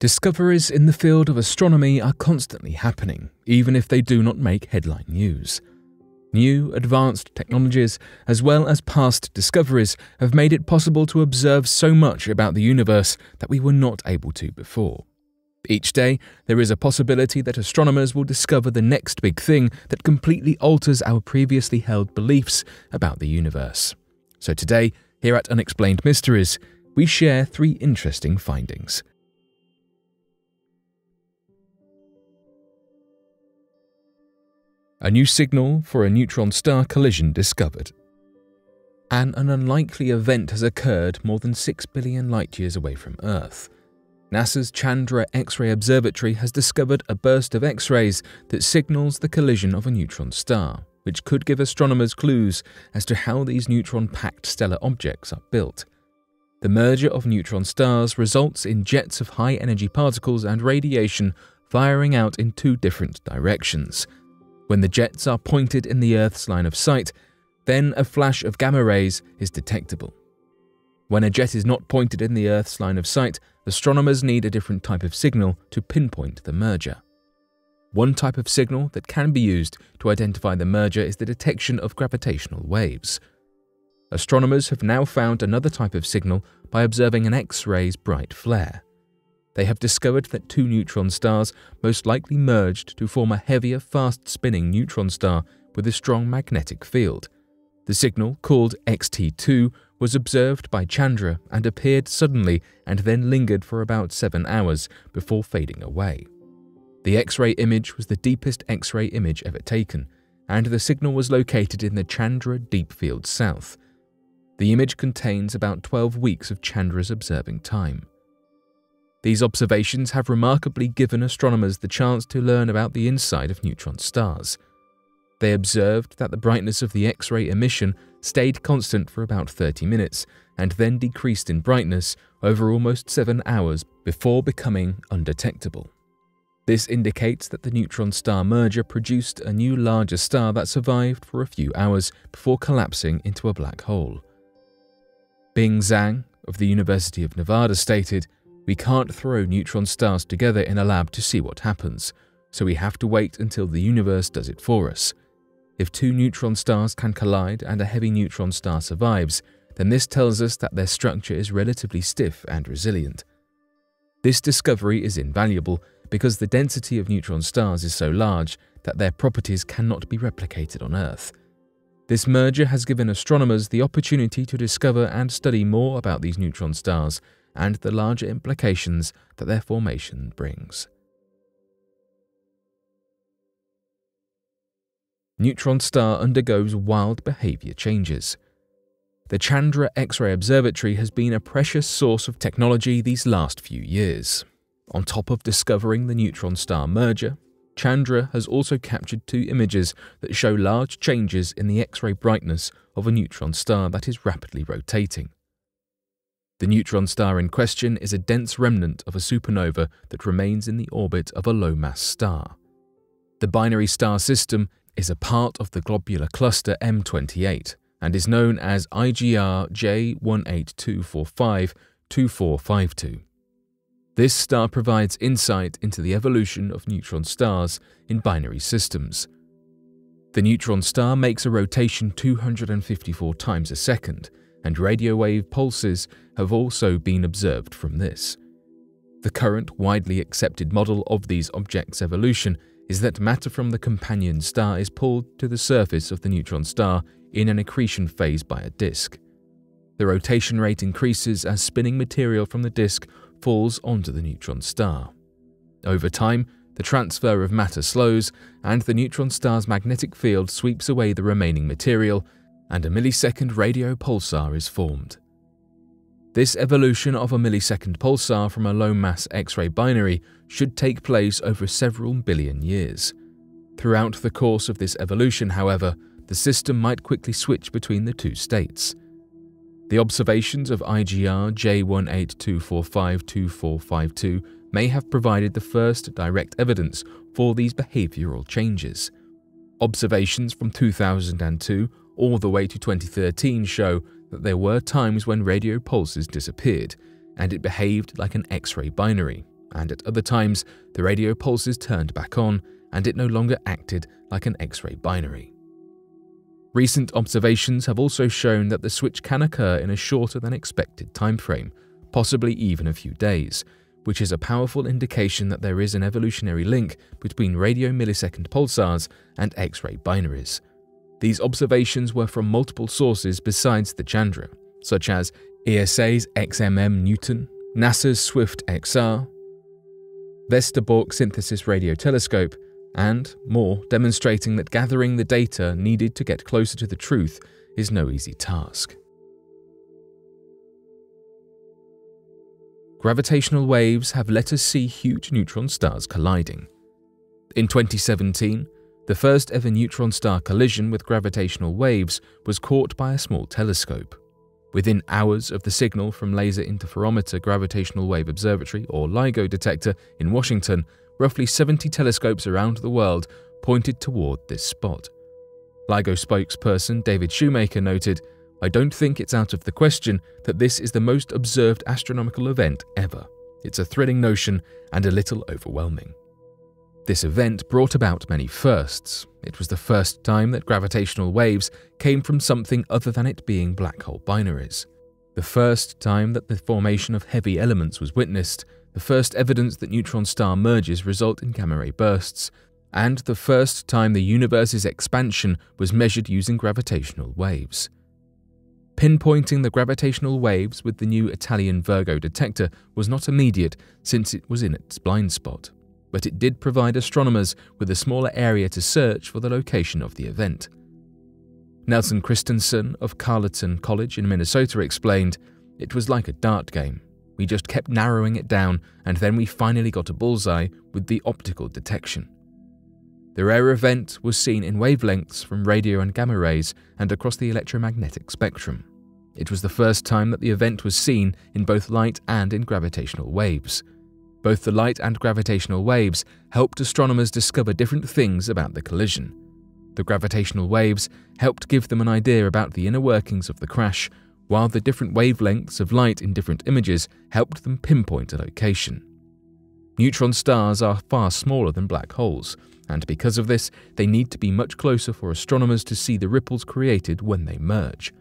Discoveries in the field of astronomy are constantly happening, even if they do not make headline news. New, advanced technologies, as well as past discoveries, have made it possible to observe so much about the universe that we were not able to before. Each day, there is a possibility that astronomers will discover the next big thing that completely alters our previously held beliefs about the universe. So today, here at Unexplained Mysteries, we share three interesting findings. A new signal for a neutron star collision discovered. An unlikely event has occurred more than 6 billion light-years away from Earth. NASA's Chandra X-ray Observatory has discovered a burst of X-rays that signals the collision of a neutron star, which could give astronomers clues as to how these neutron-packed stellar objects are built. The merger of neutron stars results in jets of high-energy particles and radiation firing out in two different directions. When the jets are pointed in the Earth's line of sight, then a flash of gamma rays is detectable. When a jet is not pointed in the Earth's line of sight, astronomers need a different type of signal to pinpoint the merger. One type of signal that can be used to identify the merger is the detection of gravitational waves. Astronomers have now found another type of signal by observing an X-ray's bright flare. They have discovered that two neutron stars most likely merged to form a heavier, fast-spinning neutron star with a strong magnetic field. The signal, called XT2, was observed by Chandra and appeared suddenly and then lingered for about 7 hours before fading away. The X-ray image was the deepest X-ray image ever taken, and the signal was located in the Chandra Deep Field South. The image contains about 12 weeks of Chandra's observing time. These observations have remarkably given astronomers the chance to learn about the inside of neutron stars. They observed that the brightness of the X-ray emission stayed constant for about 30 minutes and then decreased in brightness over almost 7 hours before becoming undetectable. This indicates that the neutron star merger produced a new larger star that survived for a few hours before collapsing into a black hole. Bing Zhang of the University of Nevada stated, "We can't throw neutron stars together in a lab to see what happens, so we have to wait until the universe does it for us. If two neutron stars can collide and a heavy neutron star survives, then this tells us that their structure is relatively stiff and resilient." This discovery is invaluable because the density of neutron stars is so large that their properties cannot be replicated on Earth. This merger has given astronomers the opportunity to discover and study more about these neutron stars and the larger implications that their formation brings. Neutron star undergoes wild behavior changes. The Chandra X-ray Observatory has been a precious source of technology these last few years. On top of discovering the neutron star merger, Chandra has also captured two images that show large changes in the X-ray brightness of a neutron star that is rapidly rotating. The neutron star in question is a dense remnant of a supernova that remains in the orbit of a low-mass star. The binary star system is a part of the globular cluster M28 and is known as IGR J18245-2452. This star provides insight into the evolution of neutron stars in binary systems. The neutron star makes a rotation 254 times a second, and radio wave pulses have also been observed from this. The current widely accepted model of these objects' evolution is that matter from the companion star is pulled to the surface of the neutron star in an accretion phase by a disk. The rotation rate increases as spinning material from the disk falls onto the neutron star. Over time, the transfer of matter slows, and the neutron star's magnetic field sweeps away the remaining material, and a millisecond radio pulsar is formed. This evolution of a millisecond pulsar from a low-mass X-ray binary should take place over several billion years. Throughout the course of this evolution, however, the system might quickly switch between the two states. The observations of IGR J18245-2452 may have provided the first direct evidence for these behavioral changes. Observations from 2002 all the way to 2013 show that there were times when radio pulses disappeared, and it behaved like an X-ray binary, and at other times the radio pulses turned back on and it no longer acted like an X-ray binary. Recent observations have also shown that the switch can occur in a shorter than expected time frame, possibly even a few days, which is a powerful indication that there is an evolutionary link between radio millisecond pulsars and X-ray binaries. These observations were from multiple sources besides the Chandra, such as ESA's XMM-Newton, NASA's Swift-XR, Westerbork Synthesis Radio Telescope, and more, demonstrating that gathering the data needed to get closer to the truth is no easy task. Gravitational waves have let us see huge neutron stars colliding. In 2017, the first ever neutron star collision with gravitational waves was caught by a small telescope. Within hours of the signal from Laser Interferometer Gravitational Wave Observatory, or LIGO detector, in Washington, roughly 70 telescopes around the world pointed toward this spot. LIGO spokesperson David Shoemaker noted, "I don't think it's out of the question that this is the most observed astronomical event ever. It's a thrilling notion and a little overwhelming." This event brought about many firsts. It was the first time that gravitational waves came from something other than it being black hole binaries. The first time that the formation of heavy elements was witnessed, the first evidence that neutron star mergers result in gamma-ray bursts, and the first time the universe's expansion was measured using gravitational waves. Pinpointing the gravitational waves with the new Italian Virgo detector was not immediate since it was in its blind spot, but it did provide astronomers with a smaller area to search for the location of the event. Nelson Christensen of Carleton College in Minnesota explained, "It was like a dart game. We just kept narrowing it down, and then we finally got a bullseye with the optical detection." The rare event was seen in wavelengths from radio and gamma rays and across the electromagnetic spectrum. It was the first time that the event was seen in both light and in gravitational waves. Both the light and gravitational waves helped astronomers discover different things about the collision. The gravitational waves helped give them an idea about the inner workings of the crash, while the different wavelengths of light in different images helped them pinpoint a location. Neutron stars are far smaller than black holes, and because of this, they need to be much closer for astronomers to see the ripples created when they merge.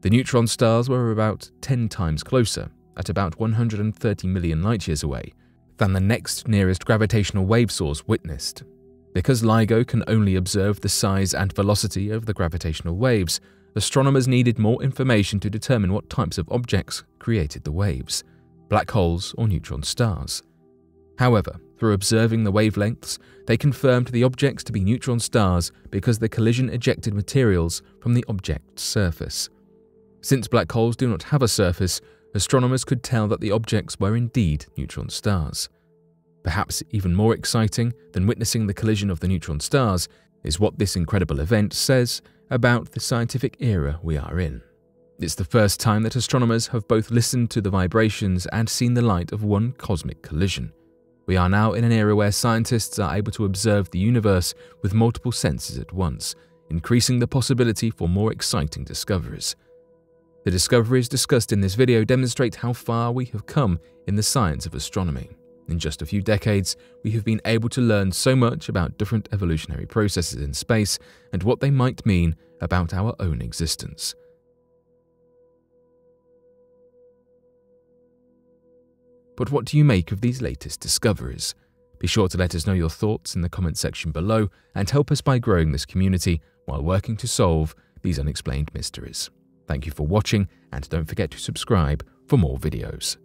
The neutron stars were about 10 times closer, at about 130 million light-years away, than the next nearest gravitational wave source witnessed. Because LIGO can only observe the size and velocity of the gravitational waves, astronomers needed more information to determine what types of objects created the waves, black holes or neutron stars. However, through observing the wavelengths, they confirmed the objects to be neutron stars because the collision ejected materials from the object's surface. Since black holes do not have a surface, astronomers could tell that the objects were indeed neutron stars. Perhaps even more exciting than witnessing the collision of the neutron stars is what this incredible event says about the scientific era we are in. It's the first time that astronomers have both listened to the vibrations and seen the light of one cosmic collision. We are now in an era where scientists are able to observe the universe with multiple senses at once, increasing the possibility for more exciting discoveries. The discoveries discussed in this video demonstrate how far we have come in the science of astronomy. In just a few decades, we have been able to learn so much about different evolutionary processes in space and what they might mean about our own existence. But what do you make of these latest discoveries? Be sure to let us know your thoughts in the comment section below and help us by growing this community while working to solve these unexplained mysteries. Thank you for watching, and don't forget to subscribe for more videos.